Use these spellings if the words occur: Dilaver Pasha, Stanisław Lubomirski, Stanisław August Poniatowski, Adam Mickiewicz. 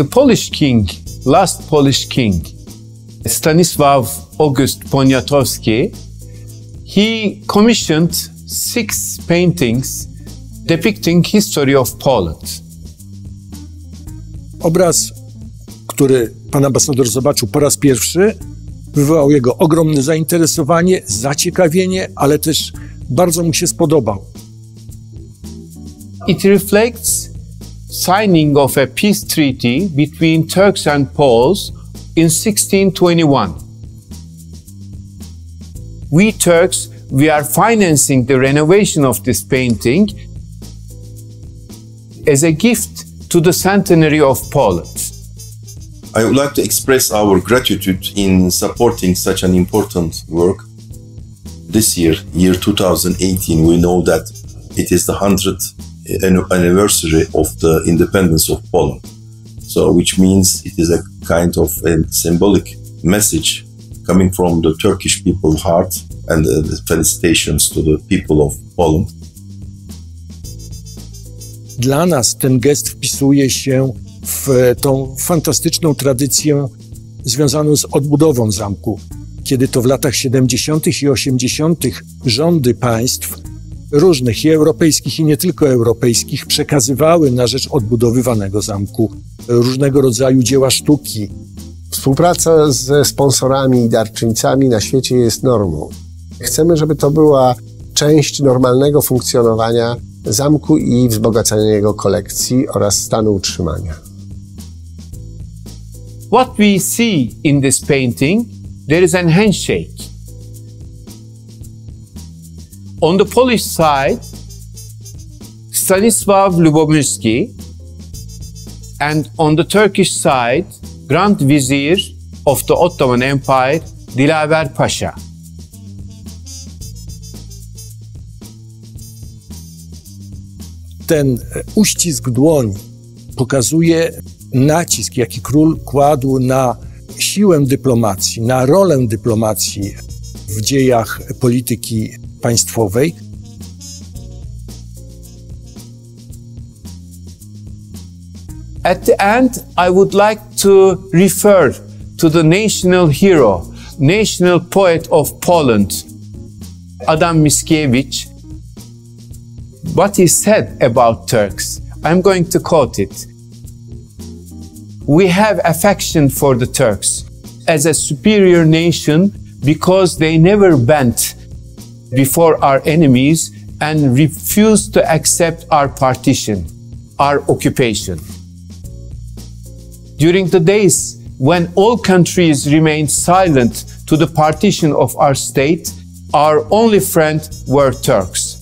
The Polish king, last Polish king, Stanisław August Poniatowski, he commissioned 6 paintings depicting history of Poland. Obraz, który pan ambasador zobaczył po raz pierwszy, wywołał jego ogromne zainteresowanie, zaciekawienie, ale też bardzo mu się spodobał. It reflects signing of a peace treaty between Turks and Poles in 1621. We Turks, we are financing the renovation of this painting as a gift to the centenary of Poland. I would like to express our gratitude in supporting such an important work. This year, year 2018, we know that it is the 100th anniversary of the independence of Poland. So, which means it is a kind of a symbolic message coming from the Turkish people's heart, and felicitations to the people of Poland. Dla nas ten gest wpisuje się w tą fantastyczną tradycję związaną z odbudową zamku, kiedy to w latach 70. i 80. rządy państw różnych, i europejskich, i nie tylko europejskich, przekazywały na rzecz odbudowywanego zamku różnego rodzaju dzieła sztuki. Współpraca ze sponsorami i darczyńcami na świecie jest normą. Chcemy, żeby to była część normalnego funkcjonowania zamku i wzbogacania jego kolekcji oraz stanu utrzymania. What we see in this painting, there is an handshake. On the Polish side, Stanisław Lubomirski, and on the Turkish side, Grand Vizier of the Ottoman Empire, Dilaver Pasha. Ten uścisk dłoni pokazuje nacisk, jaki król kładł na siłę dyplomacji, na rolę dyplomacji w dziejach polityki państwowej. At the end, I would like to refer to the national hero, national poet of Poland, Adam Mickiewicz. What he said about Turks, I'm going to quote it. "We have affection for the Turks as a superior nation because they never bent before our enemies and refused to accept our partition, our occupation. During the days when all countries remained silent to the partition of our state, our only friend were Turks.